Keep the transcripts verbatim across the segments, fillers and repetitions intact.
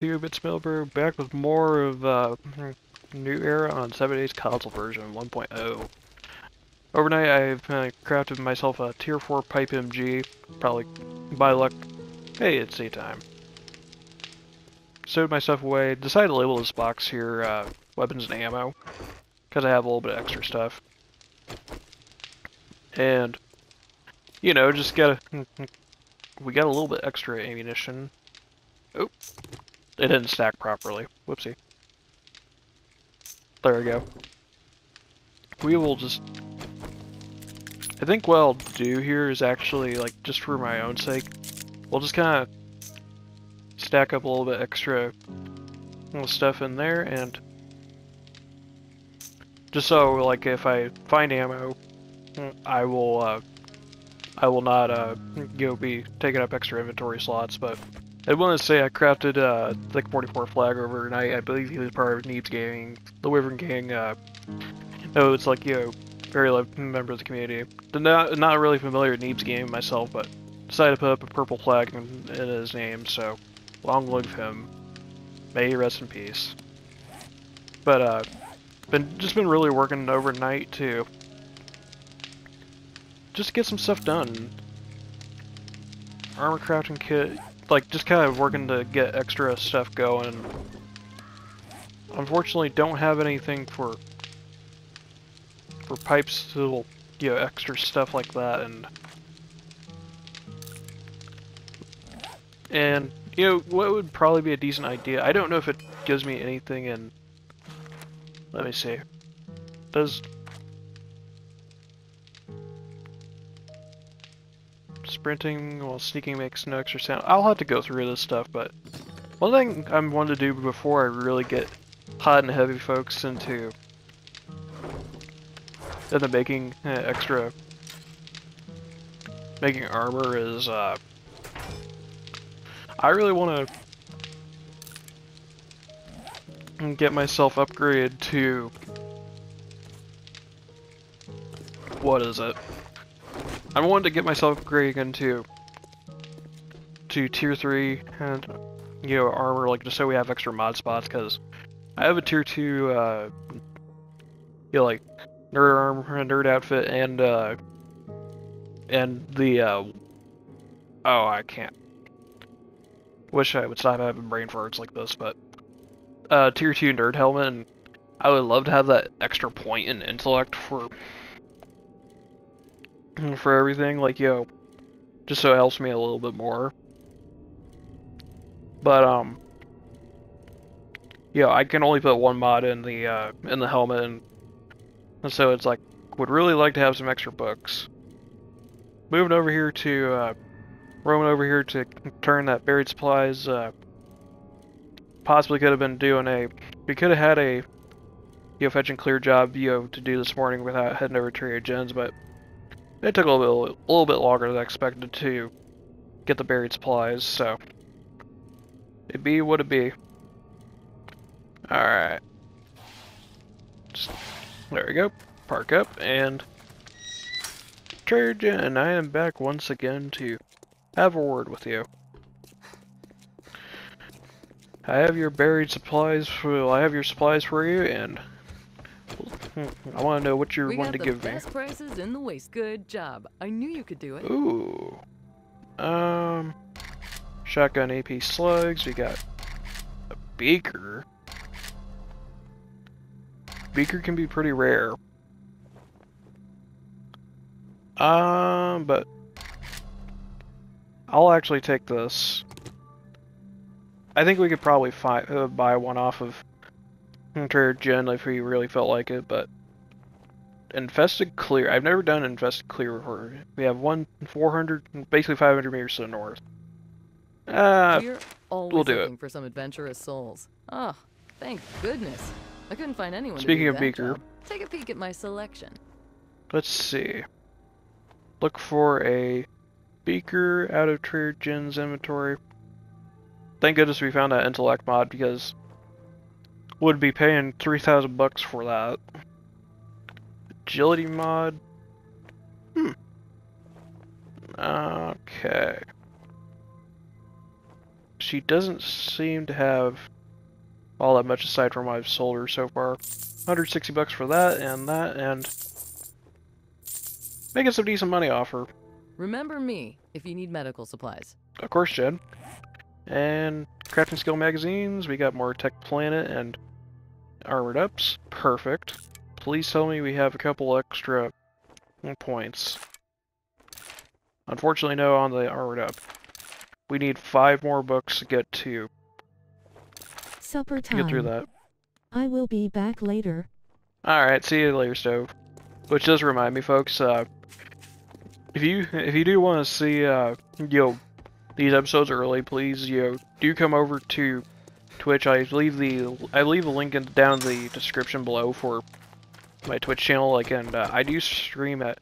You, Bit Smilber, back with more of uh, New Era on seven days console version one point oh. Overnight, I've uh, crafted myself a tier four pipe M G. Probably by luck. Hey, it's tea time. Stowed my stuff away. Decided to label this box here uh, weapons and ammo, because I have a little bit of extra stuff. And, you know, just gotta. We got a little bit extra ammunition. Oops. It didn't stack properly. Whoopsie. There we go. We will just... I think what I'll do here is actually, like, just for my own sake, we'll just kind of stack up a little bit extra little stuff in there, and just so, like, if I find ammo, I will, uh, I will not, uh, you know, be taking up extra inventory slots, but... I want to say I crafted uh, the forty-four flag overnight. I believe he was part of Neebs Gaming, The Wyvern King. Uh, no, it's like, you know, very loved member of the community. Not not really familiar with Neebs Gaming myself, but decided to put up a purple flag in, in his name. So, long live him. May he rest in peace. But uh, been just been really working overnight to just get some stuff done. Armor crafting kit. Like, just kind of working to get extra stuff going. Unfortunately, don't have anything for for pipes to, you know, extra stuff like that, and and you know what would probably be a decent idea. I don't know if it gives me anything in. Let me see. Does sprinting while sneaking makes no extra sound. I'll have to go through this stuff, but one thing I'm wanting to do before I really get hot and heavy, folks, into into making uh, extra making armor is uh, I really want to get myself upgraded to what is it? I wanted to get myself upgraded into to tier three and, you know, armor, like, just so we have extra mod spots, because I have a tier two, uh, you know, like, nerd armor, nerd outfit, and, uh, and the, uh, oh, I can't. Wish I would stop having brain farts like this, but, uh, tier two nerd helmet, and I would love to have that extra point in intellect for... for everything, like, yo, just so it helps me a little bit more. But um, yeah, I can only put one mod in the uh, in the helmet, and, and so it's like, would really like to have some extra books. Moving over here to uh, roaming over here to turn that buried supplies. Uh, possibly could have been doing a, we could have had a, you know, fetch and clear job, you know, to do this morning without heading over to Trader Jen's, but. It took a little bit, a little bit longer than I expected to get the buried supplies, so it be what it be. All right, just, there we go. Park up and Trader Jen, and I am back once again to have a word with you. I have your buried supplies for. I have your supplies for you, and. I want to know what you're wanting to give me. We got the best prices in the waste. Good job. I knew you could do it. Ooh. Um. Shotgun A P slugs. We got a beaker. Beaker can be pretty rare. Um, but I'll actually take this. I think we could probably find, uh, buy one off of Trader Jen if we really felt like it, but infested clear. I've never done infested clear before. We have one four hundred, basically five hundred meters to the north. Uh, We're always we'll do looking it. For some adventurous souls. Oh, thank goodness! I couldn't find anyone. Speaking to do of that beaker, job. Take a peek at my selection. Let's see. Look for a beaker out of Trader Jen's inventory. Thank goodness we found that intellect mod, because. Would be paying three thousand bucks for that. Agility mod. Hmm. Okay. she doesn't seem to have all that much aside from what I've sold her so far. one hundred sixty bucks for that and that, and making some decent money off her. Remember me if you need medical supplies. Of course, Jen. And crafting skill magazines, we got more Tech Planet and Armored Ups. Perfect. Please tell me we have a couple extra points. Unfortunately, no on the Armored Up. We need five more books to get to. Supper time. Get through that. I will be back later. Alright, see you later, Stove. Which does remind me, folks, uh, if you if you do want to see uh, you know, these episodes early, please you know, do come over to Twitch. I leave the I leave a link in, down the description below for my Twitch channel. Like, and uh, I do stream at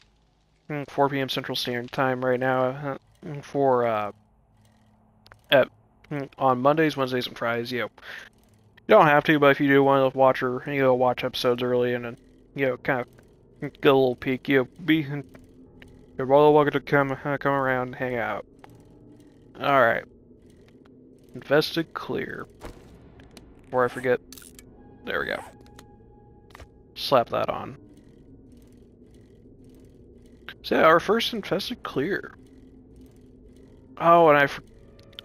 four P M Central Standard Time right now for uh, at on Mondays, Wednesdays, and Fridays. You know, you don't have to, but if you do want to watch or you know watch episodes early and then you know kind of get a little peek, you know, be you're well welcome to come uh, come around, and hang out. All right, invested clear. Before I forget, there we go. Slap that on. So yeah, our first infested clear. Oh, and I,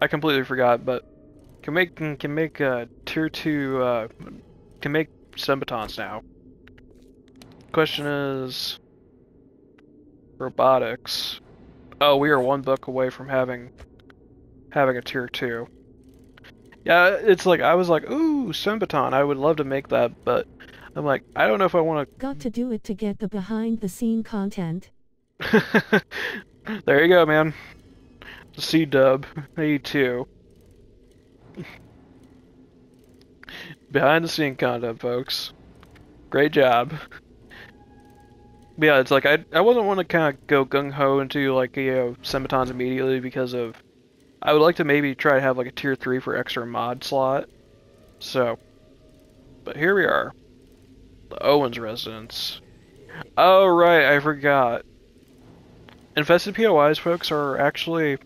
I completely forgot, but can make can make uh, tier two uh, can make Sembitons now. Question is robotics. Oh, we are one book away from having having a tier two. Yeah, it's like I was like, ooh, Sembiton, I would love to make that, but I'm like, I don't know if I want to. Got to do it to get the behind the scene content. There you go, man. C dub A two. Behind the scene content, folks. Great job. Yeah, it's like I I wouldn't want to kind of go gung ho into like you know Sembitons immediately because of I would like to maybe try to have like a tier three for extra mod slot. So, but here we are, the Owens residence. Oh right, I forgot. Infested P O Is, folks, are actually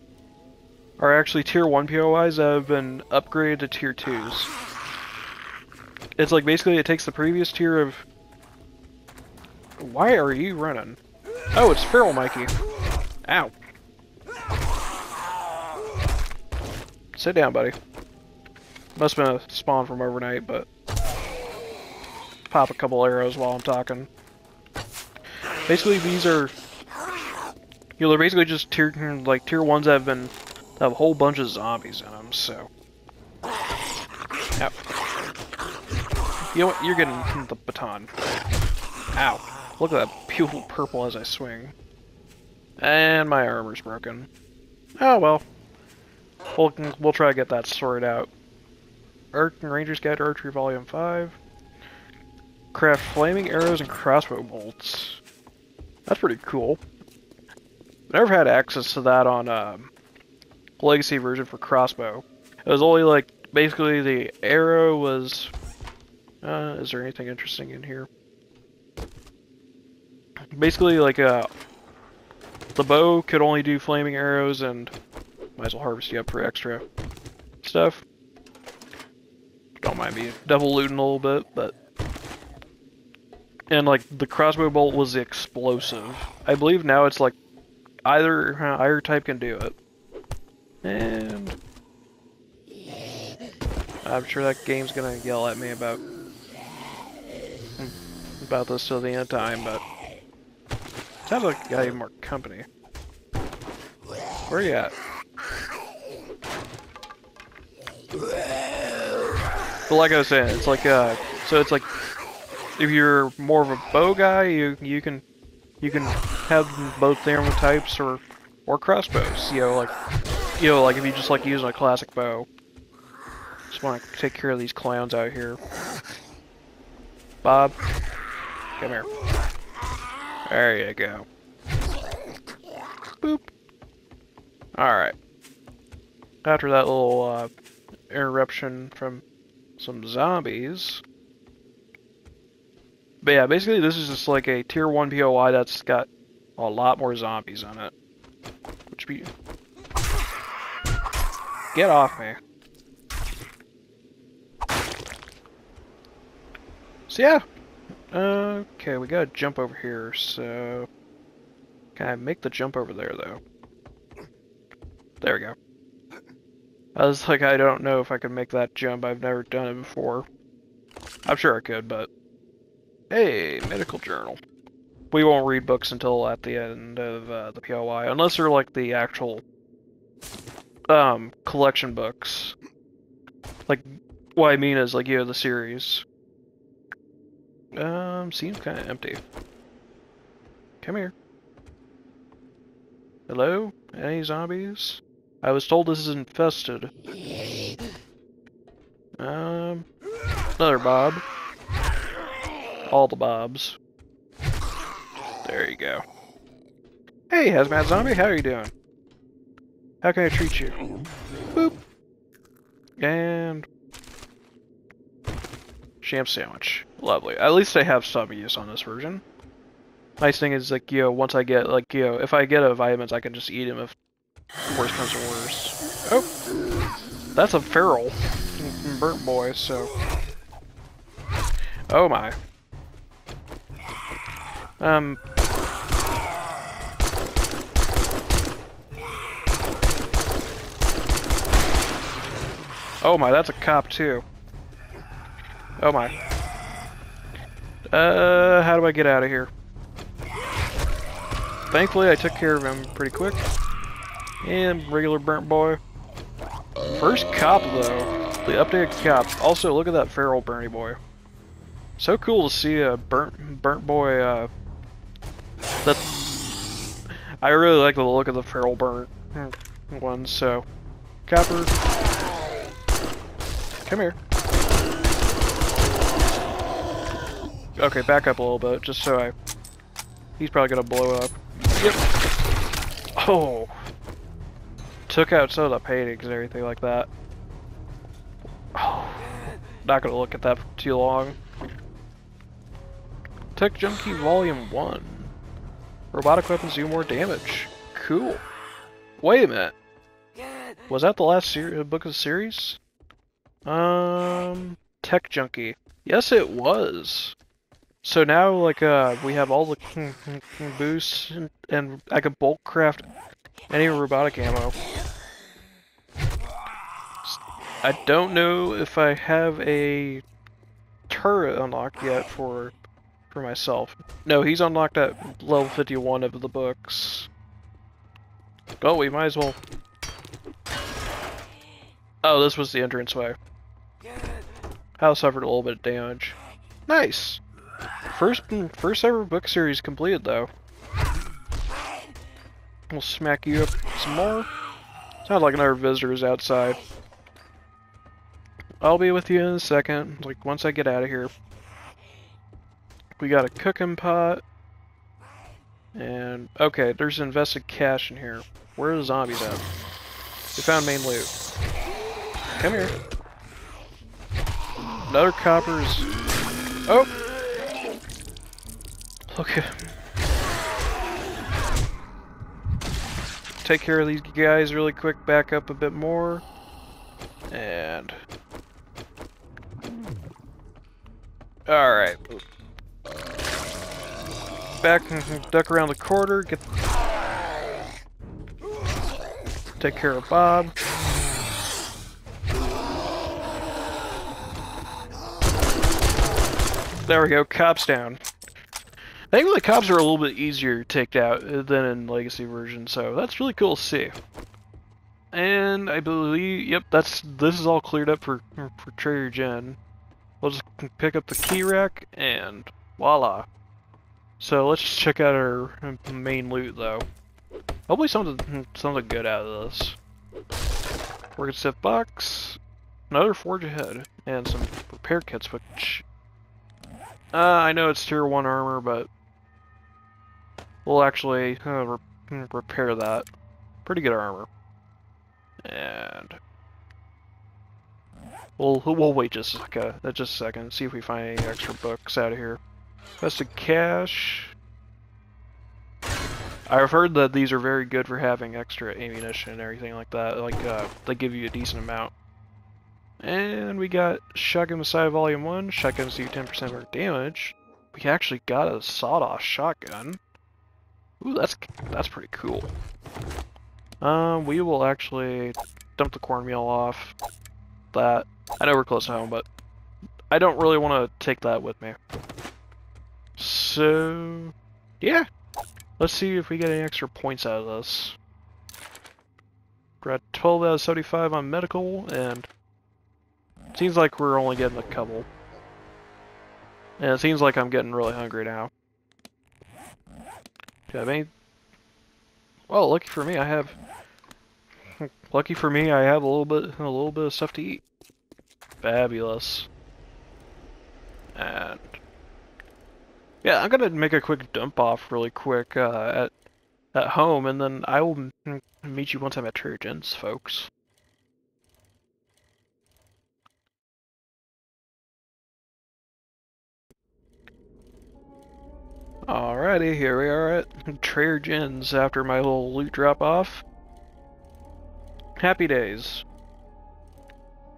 are actually tier one P O Is that have been upgraded to tier twos. It's like basically it takes the previous tier of. Why are you running? Oh, it's Feral Mikey. Ow. Sit down, buddy. Must have been a spawn from overnight, but... Pop a couple arrows while I'm talking. Basically, these are... You know, they're basically just tier, like, tier ones that have been... That have a whole bunch of zombies in them, so... Ow. You know what? You're getting the baton. Ow. Look at that beautiful purple as I swing. And my armor's broken. Oh well. We'll, we'll try to get that sorted out. Arc and Ranger's Guide to Archery Volume five. Craft flaming arrows and crossbow bolts. That's pretty cool. Never had access to that on um, Legacy version for crossbow. It was only like, basically the arrow was... Uh, is there anything interesting in here? Basically, like, uh, the bow could only do flaming arrows, and might as well harvest you up for extra stuff. Don't mind me double looting a little bit, but... And, like, the crossbow bolt was the explosive. I believe now it's, like, either, uh, either type can do it. And... I'm sure that game's gonna yell at me about... about this till the end of time, but... Sounds like I got even more company. Where are you at? But like I was saying, it's like uh, so it's like if you're more of a bow guy, you you can you can have both armor types or or crossbows. You know, like you know, like if you just like using a classic bow. Just want to take care of these clowns out here. Bob, come here. There you go. Boop. Alright. After that little uh, interruption from some zombies. But yeah, basically this is just like a tier one P O I that's got a lot more zombies on it. Which be... Get off me. So yeah. Uh, okay, we gotta jump over here, so... Can I make the jump over there, though? There we go. I was like, I don't know if I can make that jump. I've never done it before. I'm sure I could, but... Hey, medical journal. We won't read books until at the end of uh, the P O I, unless they're like the actual um, collection books. Like, what I mean is, like, you know, the series. Um, seems kind of empty. Come here. Hello? Any zombies? I was told this is infested. Um, another Bob. All the Bobs. There you go. Hey, Hazmat Zombie, how are you doing? How can I treat you? Boop. And... Sham sandwich. Lovely. At least I have some use on this version. Nice thing is, like, you know, once I get, like, you know, if I get a vitamins, I can just eat them if worse comes to worse. Oh! That's a feral burnt boy, so... Oh my. Um... Oh my, that's a cop, too. Oh my. Uh, how do I get out of here? Thankfully, I took care of him pretty quick. And regular burnt boy. First cop, though. The updated cop. Also, look at that feral Bernie boy. So cool to see a burnt burnt boy. Uh, that's. I really like the look of the feral burnt one. So, copper, come here. Okay, back up a little bit, just so I. He's probably gonna blow up. Yep. Oh. Took out some of the paintings and everything like that. Oh. Not gonna look at that for too long. Tech Junkie Volume one. Robotic weapons do more damage. Cool. Wait a minute. Was that the last ser book of the series? Um... Tech Junkie. Yes, it was. So now, like, uh, we have all the boosts, and, and I can bulk craft any robotic ammo. I don't know if I have a turret unlocked yet for for myself. No, he's unlocked at level fifty-one of the books. Oh, we might as well. Oh, this was the entranceway. House suffered a little bit of damage. Nice. First, first ever book series completed, though. We'll smack you up some more. Sounds like another visitor is outside. I'll be with you in a second, like, once I get out of here. We got a cooking pot. And, okay, there's invested cash in here. Where are the zombies at? We found main loot. Come here. Another copper's... Oh! Okay. Take care of these guys really quick, back up a bit more. And... Alright. Back, duck around the corner, get... Take care of Bob. There we go, cops down. I think the cops are a little bit easier to take out than in Legacy version, so that's really cool to see. And I believe, yep, that's this is all cleared up for for Trader Jen. We'll just pick up the key rack and voila. So let's just check out our main loot though. Hopefully something something good out of this. Working stiff box, another forge ahead, and some repair kits, which uh, I know it's tier one armor, but we'll actually uh, re repair that. Pretty good armor. And... We'll, we'll wait just a, like a, just a second, see if we find any extra books out of here. Invested cash... I've heard that these are very good for having extra ammunition and everything like that. Like, uh, they give you a decent amount. And we got Shotgun Messiah Volume one. Shotguns do ten percent more damage. We actually got a sawed-off shotgun. Ooh, that's that's pretty cool. Um, we will actually dump the cornmeal off. That I know we're close to home, but I don't really want to take that with me. So yeah, let's see if we get any extra points out of this. We're at twelve out of seventy-five on medical, and it seems like we're only getting a couple. And it seems like I'm getting really hungry now. Do I have any? Well, lucky for me, I have. Lucky for me, I have a little bit, a little bit of stuff to eat. Fabulous. And yeah, I'm gonna make a quick dump off really quick uh, at at home, and then I will meet you once I'm at Trader Jen's, folks. Alrighty, here we are at Trader Jen's after my little loot drop off. Happy days.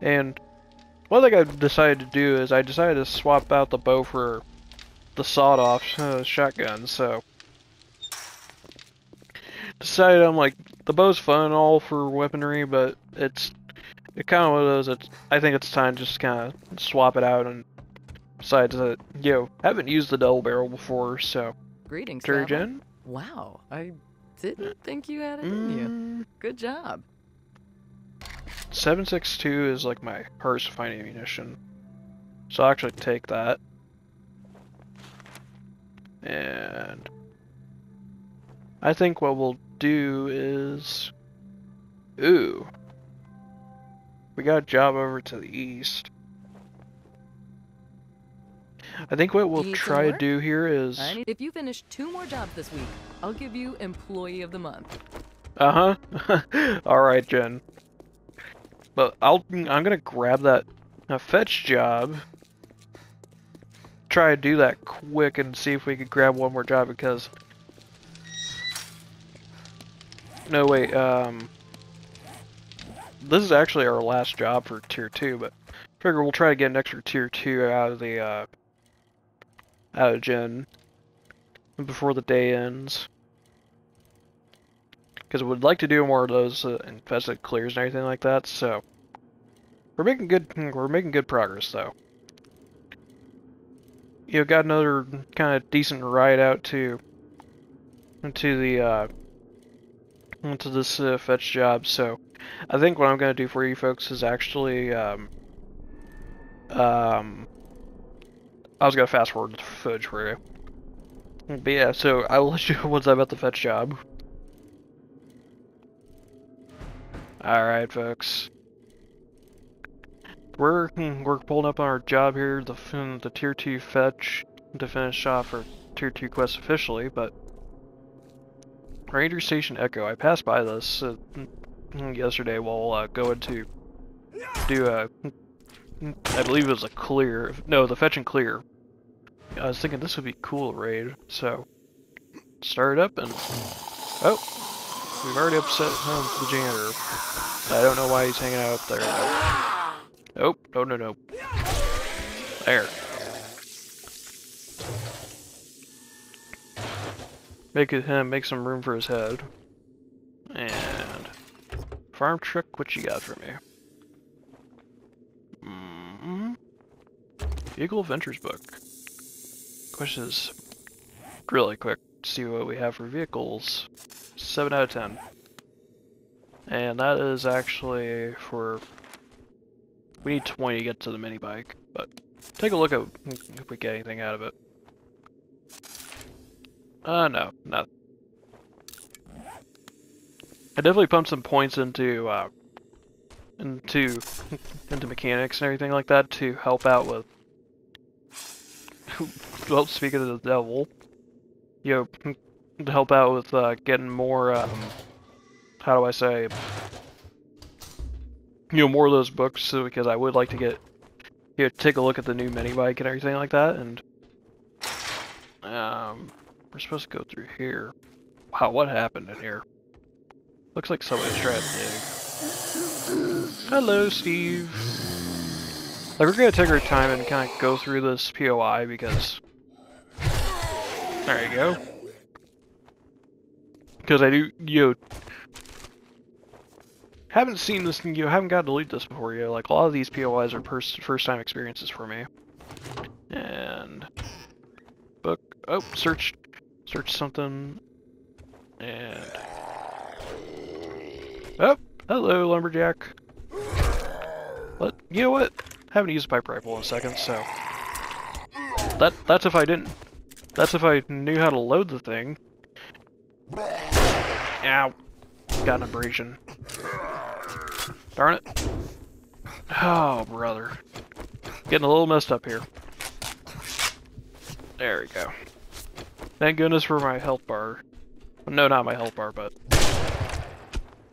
And one thing I decided to do is I decided to swap out the bow for the sawed-off uh, shotgun, so decided I'm like, the bow's fun and all for weaponry, but it's it kind of one of those, it's, I think it's time to just kind of swap it out, and besides that, you know, I haven't used the double barrel before, so. Greetings, Trader Jen. Wow, I didn't think you had it in mm. you. Good job. seven six two is like my hardest to find ammunition, so I'll actually take that. And I think what we'll do is, ooh, we got a job over to the east. I think what we'll try to do here is, if you finish two more jobs this week, I'll give you Employee of the Month. Uh huh. All right, Jen. But I'll I'm gonna grab that uh, fetch job. Try to do that quick and see if we could grab one more job because no wait um this is actually our last job for tier two, but I figure we'll try to get an extra tier two out of the uh, out of Jen before the day ends. Because we'd like to do more of those uh, infested clears and everything like that. So we're making good we're making good progress though. You know, got another kind of decent ride out to to the uh, to this uh, fetch job. So I think what I'm gonna do for you folks is actually um um I was gonna fast forward the footage for you. But yeah, so I'll let you know once I'm at the fetch job. Alright folks, we're, we're pulling up on our job here, the, the tier two fetch to finish off our tier two quest officially, but Ranger Station Echo, I passed by this uh, yesterday while uh, going to do a, I believe it was a clear, no the fetch and clear. I was thinking this would be cool raid, so start it up and, oh! We've already upset um, the janitor. I don't know why he's hanging out up there. Nope. Nope. Oh, no, no. There. Make it him make some room for his head. And farm truck, what you got for me? Mm-hmm. Eagle Adventures book. Question is really quick. See what we have for vehicles. seven out of ten. And that is actually for, we need twenty to get to the mini bike, but take a look at if we get anything out of it. Uh, no, nothing. I definitely pumped some points into, uh, into, into mechanics and everything like that to help out with, well, speaking of the devil, you know, to help out with uh, getting more, um, how do I say, you know, more of those books, because I would like to get, you know, take a look at the new mini bike and everything like that, and, um, we're supposed to go through here. Wow, what happened in here? Looks like somebody's trying to dig. Hello, Steve. Like, we're gonna take our time and kind of go through this P O I because... There you go. Because I do, you know, haven't seen this, you know, haven't got to delete this before, you know, like, a lot of these P O Is are first-time experiences for me. And... Book... Oh, search... Search something... And... Oh! Hello, Lumberjack! But, you know what? I haven't used a pipe rifle in a second, so... That, that's if I didn't... That's if I knew how to load the thing. Ow. Got an abrasion. Darn it. Oh, brother. Getting a little messed up here. There we go. Thank goodness for my health bar. No, not my health bar, but...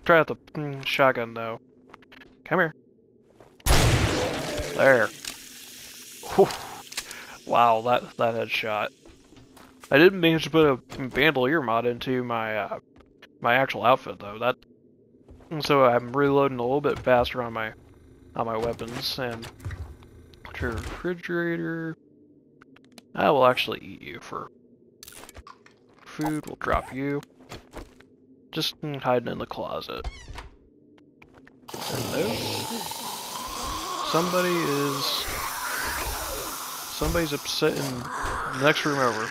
Try out the mm, shotgun, though. Come here. There. Whew. Wow, that, that headshot. I didn't manage to put a bandolier mod into my uh, my actual outfit, though. That so I'm reloading a little bit faster on my on my weapons. And your refrigerator. I will actually eat you for food. We'll drop you. Just hiding in the closet. Hello. Somebody is... Somebody's upset in the next room over.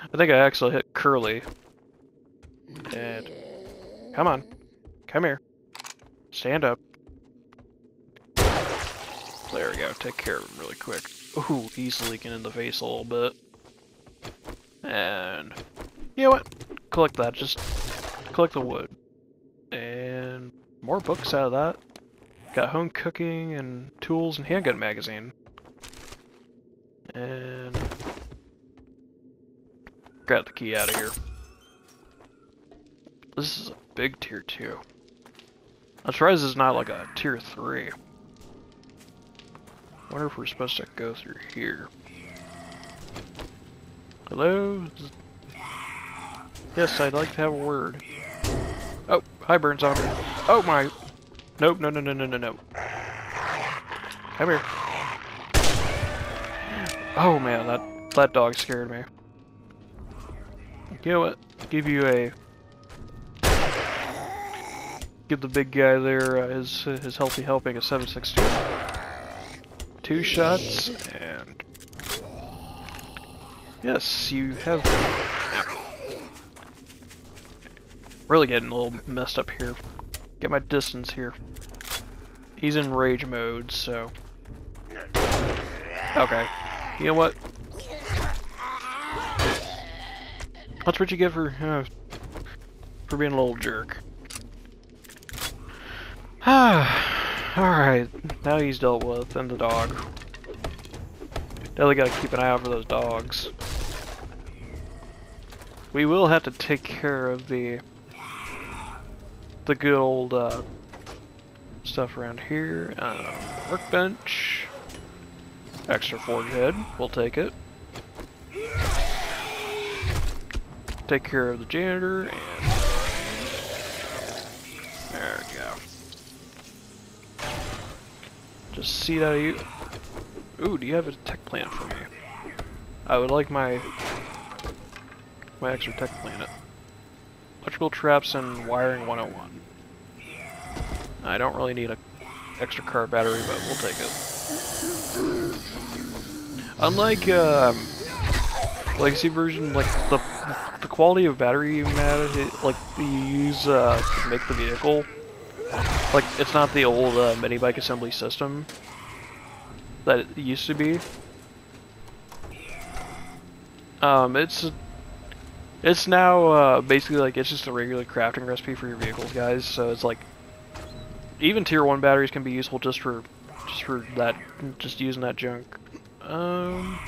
I think I actually hit Curly. And... Come on. Come here. Stand up. There we go. Take care of him really quick. Ooh, he's leaking in the face a little bit. And... You know what? Collect that. Just collect the wood. And... More books out of that. Got home cooking and tools and handgun magazine. And... Got the key out of here. This is a big tier two. I'm surprised it's not like a tier three. I wonder if we're supposed to go through here. Hello? Yes, I'd like to have a word. Oh, hi, burn zombie. Oh my... Nope, no, no, no, no, no, no. Come here. Oh man, that, that dog scared me. You know what? Give you a... Give the big guy there uh, his, uh, his healthy helping a seven sixteen. Two shots, and... Yes, you have... Really getting a little messed up here. Get my distance here. He's in rage mode, so... Okay. You know what? That's what you get for, uh, for being a little jerk. Alright, now he's dealt with, and the dog. Now we gotta keep an eye out for those dogs. We will have to take care of the... the good old uh, stuff around here. Uh, workbench. Extra forge head. We'll take it. Take care of the janitor. And there we go. Just seed out of you. Ooh, do you have a tech plant for me? I would like my my extra tech planet. Electrical traps and wiring one oh one. I don't really need a extra car battery, but we'll take it. Unlike um, Legacy version, like the the quality of battery you matter, it, like you use uh, to make the vehicle, like it's not the old uh, mini bike assembly system that it used to be. Um, it's. It's now uh, basically like it's just a regular crafting recipe for your vehicles, guys. So it's like even tier one batteries can be useful just for just for that, just using that junk. Um,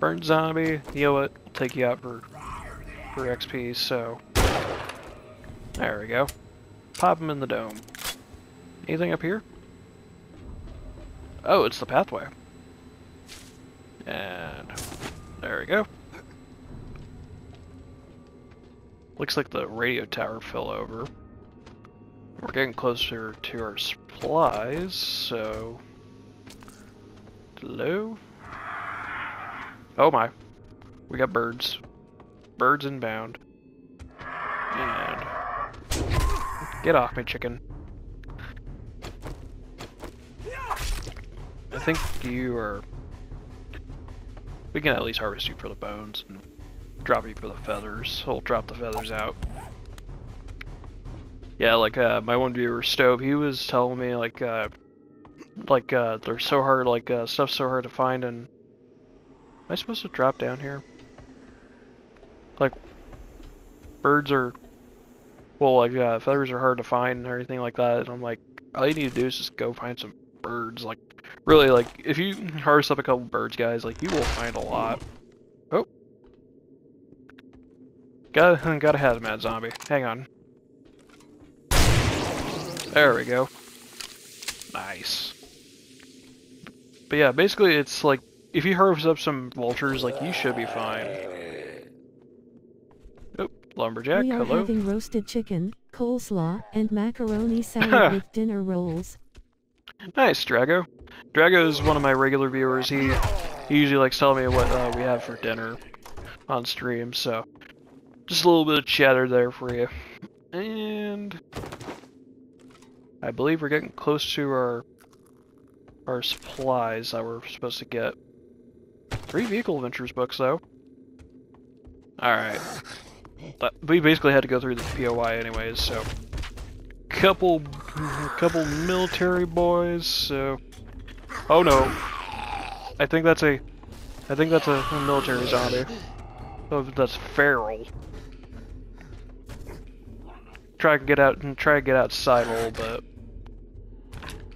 burnt zombie. You know what? I'll take you out for for X P. So there we go. Pop him in the dome. Anything up here? Oh, it's the pathway. And there we go. Looks like the radio tower fell over. We're getting closer to our supplies, so... Hello? Oh my. We got birds. Birds inbound. And... Get off me, chicken. I think you are... We can at least harvest you for the bones and drop you for the feathers. We'll drop the feathers out. Yeah, like uh, my one viewer, Stove, he was telling me like, uh, like uh, they're so hard, like uh, stuff's so hard to find. And am I supposed to drop down here? Like birds are, well, like uh, feathers are hard to find and everything like that. And I'm like, all you need to do is just go find some birds. Like really, like if you harvest up a couple birds, guys, like you will find a lot. Oh, gotta gotta hazmat zombie. Hang on. There we go. Nice. But yeah, basically it's like, if you harvest up some vultures, like, you should be fine. Oh, lumberjack, hello. We are hello. having roasted chicken, coleslaw, and macaroni salad with dinner rolls. Nice, Drago. Drago is one of my regular viewers. He, he usually likes telling me what uh, we have for dinner on stream, so... Just a little bit of chatter there for you. And... I believe we're getting close to our our supplies that we're supposed to get. Three vehicle adventures books though. Alright. We basically had to go through the P O I anyways, so couple couple military boys, so oh no. I think that's a I think that's a, a military zombie. Oh, that's feral. Try and get out and try and get outside a little bit.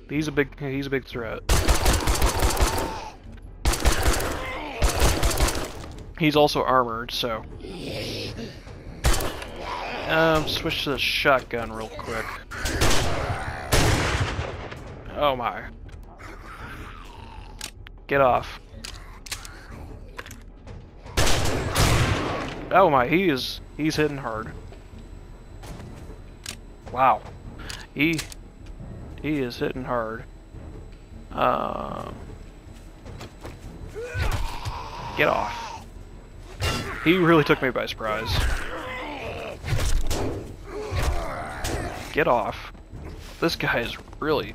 He's a big, he's a big threat. He's also armored, so. Um, switch to the shotgun real quick. Oh my. Get off. Oh my, he is, he's hitting hard. Wow. He... He is hitting hard. Um, get off. He really took me by surprise. Get off. This guy is really...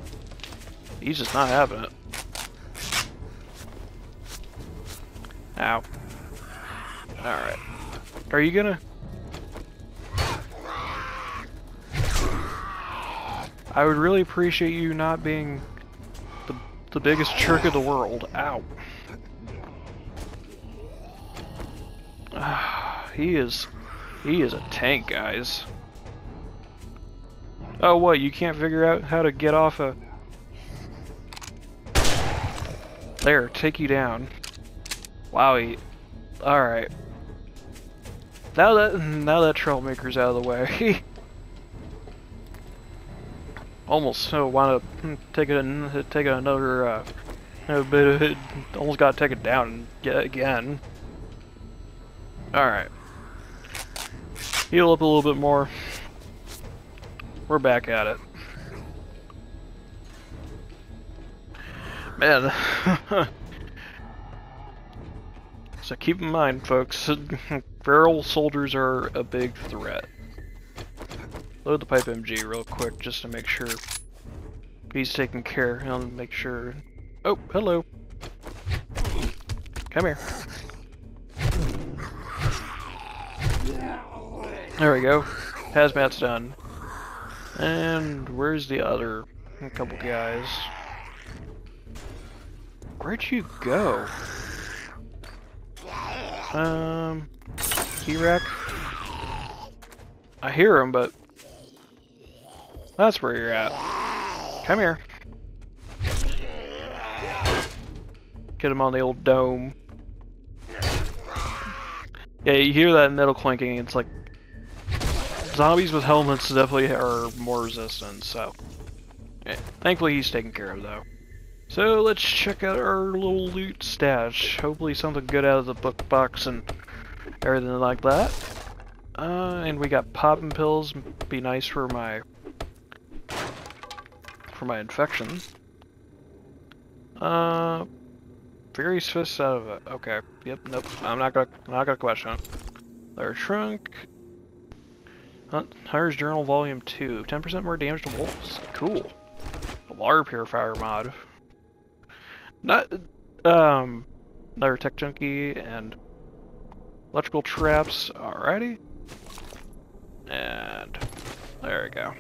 He's just not having it. Ow. Alright. Are you gonna... I would really appreciate you not being the, the biggest jerk of the world. Ow. Uh, he is... He is a tank, guys. Oh, what? You can't figure out how to get off a... There, take you down. Wow, he... Alright. Now that, now that Trailmaker's out of the way. Almost uh, want to take it, take another uh, a bit of it. Almost got to take it down again. All right, heal up a little bit more. We're back at it, man. So keep in mind, folks, feral soldiers are a big threat. Load the pipe M G real quick just to make sure he's taken care of. I'll make sure. Oh, hello. Come here. There we go. Hazmat's done. And where's the other couple guys? Where'd you go? Um, T-Rex? I hear him, but. That's where you're at. Come here. Get him on the old dome. Yeah, you hear that metal clinking, it's like... Zombies with helmets definitely are more resistant, so... Yeah, thankfully he's taken care of, though. So, let's check out our little loot stash. Hopefully something good out of the book box and everything like that. Uh, and we got popping pills. Be nice for my... for my infection. Uh, Furious Fist out of a, okay. Yep. Nope. I'm not gonna. I'm not gonna question it. Large Shrunk. Hunter's Journal Volume Two. Ten percent more damage to wolves. Cool. Alarm Purifier mod. Not. Um. Another Tech Junkie and electrical traps. Alrighty. And there we go.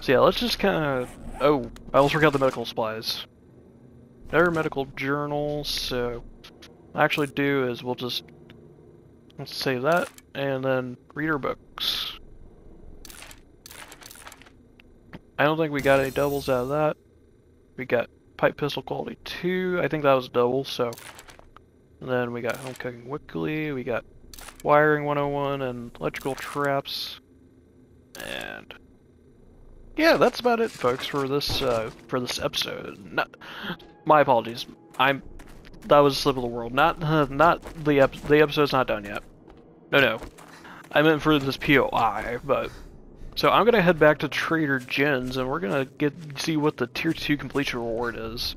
So yeah, let's just kind of. Oh, I also forgot the medical supplies. Another medical journal. So what I actually do is we'll just let's save that and then reader books. I don't think we got any doubles out of that. We got pipe pistol quality two. I think that was a double. So and then we got home cooking weekly. We got wiring one oh one and electrical traps. And yeah, that's about it, folks, for this uh, for this episode. Not, my apologies. I'm that was a slip of the world. Not uh, not the ep the episode's not done yet. No, no. I meant for this P O I, but so I'm gonna head back to Trader Jen's and we're gonna get see what the tier two completion reward is.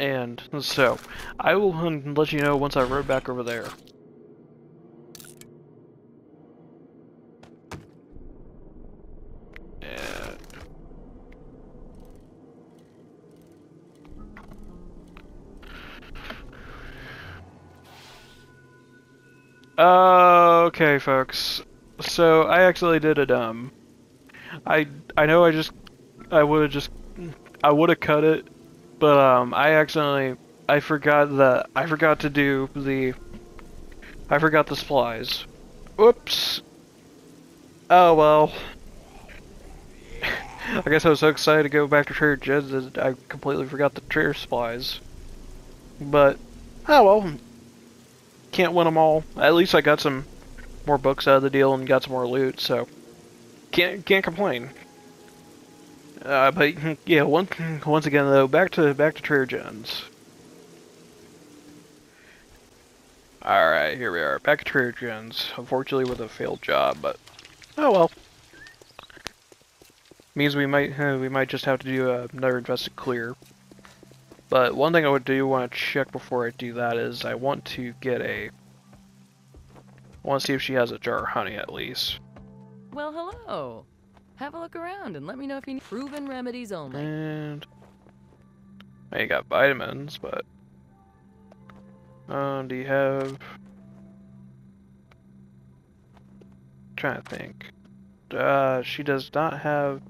And so I will let you know once I road back over there. Uh, okay, folks. So I actually did it. Um, I I know I just I would have just I would have cut it, but um, I accidentally I forgot that I forgot to do the I forgot the supplies. Oops. Oh well. I guess I was so excited to go back to Trader Jen's that I completely forgot the trader supplies. But oh well. Can't win them all. At least I got some more books out of the deal and got some more loot, so can't can't complain. Uh, but yeah, once once again though, back to back to Trader Jen's. All right, here we are, back at Trader Jen's. Unfortunately, with a failed job, but oh well. Means we might we might just have to do another invested clear. But one thing I would do want to check before I do that is I want to get a. I want to see if she has a jar of honey at least. Well, hello. Have a look around and let me know if you need proven remedies only. And I got vitamins, but um, do you have? I'm trying to think. Uh, she does not have.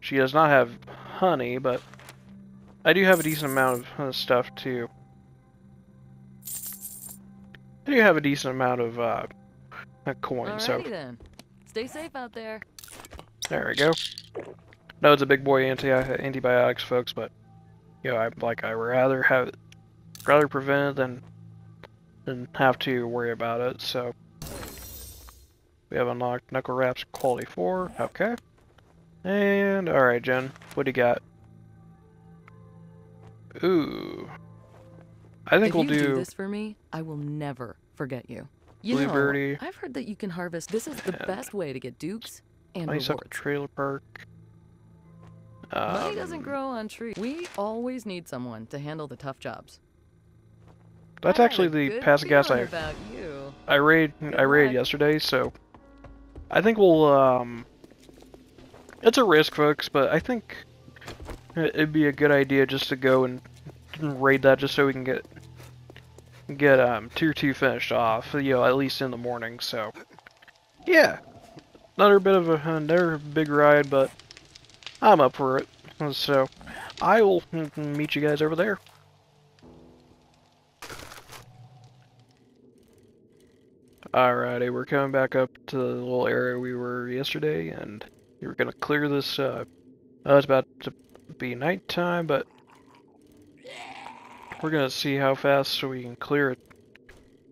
She does not have honey, but. I do have a decent amount of stuff too. I do have a decent amount of uh, a coin. Alrighty so then. Stay safe out there. There we go. No, it's a big boy anti antibiotics, folks. But you know, I like I rather have rather prevent it than than have to worry about it. So we have unlocked knuckle wraps quality four. Okay. And all right, Jen, what do you got? Ooh. I think if we'll you do... do this for me, I will never forget you. You Blue know, birdie. I've heard that you can harvest. This is the and best way to get dukes and rewards. Nice trailer park. Um, Money doesn't grow on trees. We always need someone to handle the tough jobs. That's I actually the passive gas I you. I raid good I raid luck. yesterday, so I think we'll um it's a risk, folks, but I think it'd be a good idea just to go and raid that just so we can get get um tier two finished off, you know, at least in the morning. So yeah, another bit of a another big ride, but I'm up for it. So I will meet you guys over there. Alrighty, we're coming back up to the little area we were yesterday, and we're gonna clear this. Uh, I was about to. Be nighttime, but we're gonna see how fast so we can clear a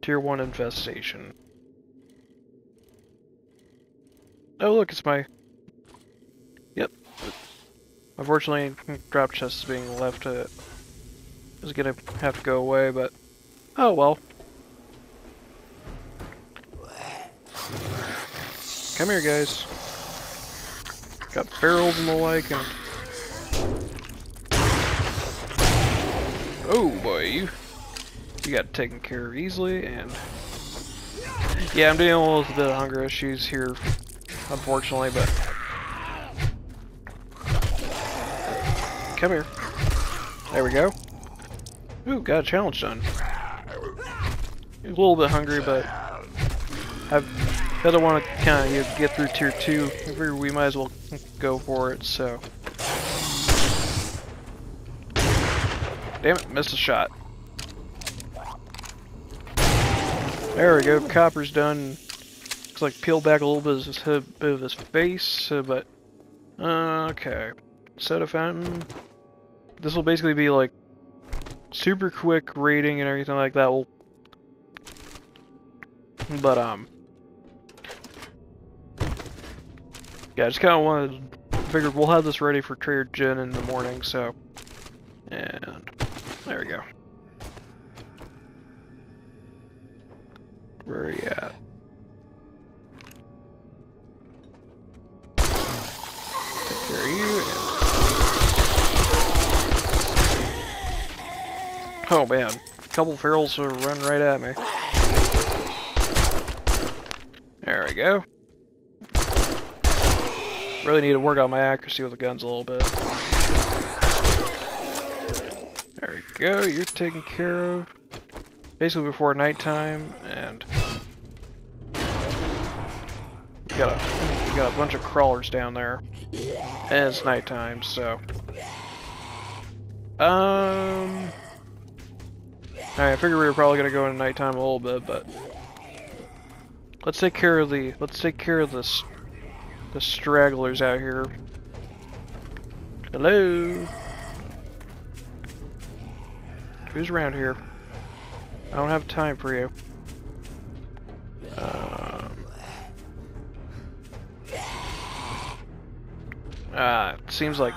tier one infestation. Oh look, it's my yep. Unfortunately, drop chest is being left. It is gonna have to go away, but oh well. Come here, guys. Got barrels and the like, and... Oh boy, you, you got taken care of easily, and... Yeah, I'm dealing with a bit of hunger issues here, unfortunately, but... Come here. There we go. Ooh, got a challenge done. A little bit hungry, but I've got to want to kind of you know, get through tier two. We might as well go for it. So, damn it, missed a shot. There we go. Copper's done. Looks like peeled back a little bit of his, bit of his face, uh, but uh, okay. Set a fountain. This will basically be like super quick rating and everything like that. We'll But, um, yeah, I just kind of wanted to figure we'll have this ready for Trader Jen in the morning, so, and there we go. Where are you at? Take care of you. And... Oh, man. A couple ferals will run right at me. There we go. Really need to work on my accuracy with the guns a little bit. There we go, you're taken care of. Basically before nighttime, and... We got a, we got a bunch of crawlers down there. And it's nighttime, so... Um... Alright, I figured we were probably gonna go into nighttime a little bit, but... Let's take care of the let's take care of this the stragglers out here. Hello. Who's around here? I don't have time for you. Um Ah, it seems like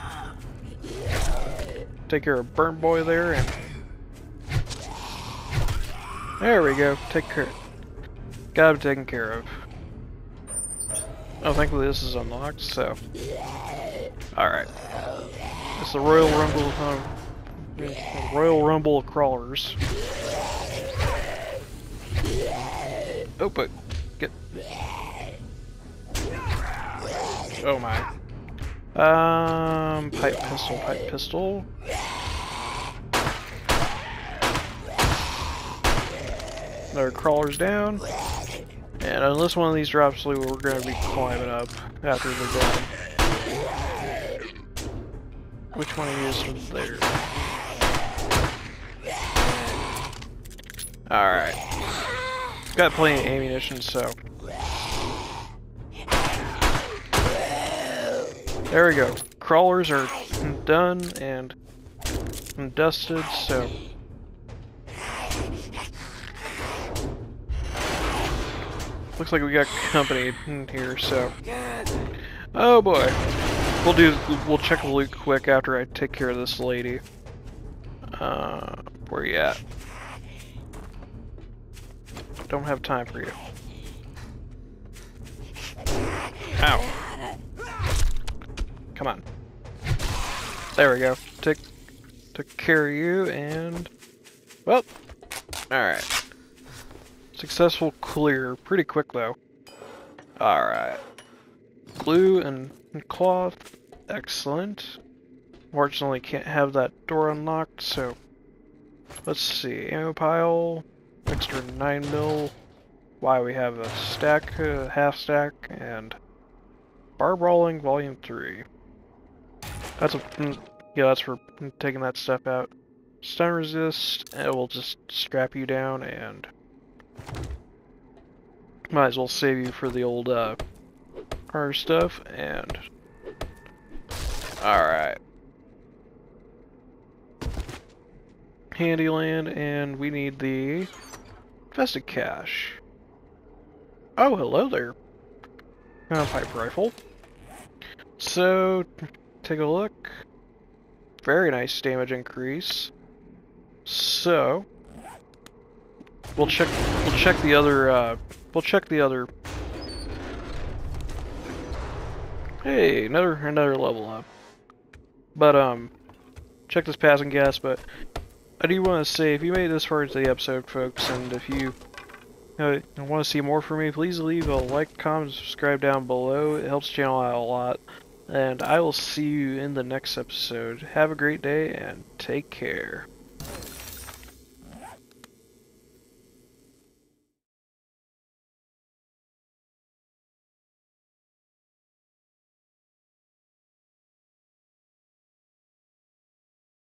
take care of Burn Boy there and there we go, take care of got him taken care of. Oh, thankfully this is unlocked, so... Alright. It's the Royal Rumble of... Um, the Royal Rumble of Crawlers. Oh, but... Get... Oh my. Um... Pipe pistol, pipe pistol. Another crawler's down. And unless one of these drops, we're going to be climbing up after they're done. Which one of you is there? Alright. Got plenty of ammunition, so... There we go. Crawlers are done and dusted, so... Looks like we got company here, so... Oh boy. We'll do... We'll check the loot quick after I take care of this lady. Uh... Where you at? Don't have time for you. Ow. Come on. There we go. Take... Took care of you, and... Well! Alright. Successful clear. Pretty quick, though. Alright. Glue and cloth. Excellent. Fortunately, can't have that door unlocked, so... Let's see. Ammo pile. Extra nine mil. Why we have a stack, uh, half stack, and... Bar Brawling Volume three. That's a... Yeah, that's for taking that stuff out. Stun resist. It will just strap you down, and... Might as well save you for the old, uh, harder stuff, and... Alright. Handyland, and we need the... Vested Cash. Oh, hello there. Uh, pipe rifle. So, take a look. Very nice damage increase. So... We'll check. We'll check the other. Uh, we'll check the other Hey, another another level up. But um, check this passing gas. But I do want to say, if you made it this far into the episode, folks, and if you uh, want to see more from me, please leave a like, comment, subscribe down below. It helps the channel out a lot. And I will see you in the next episode. Have a great day and take care.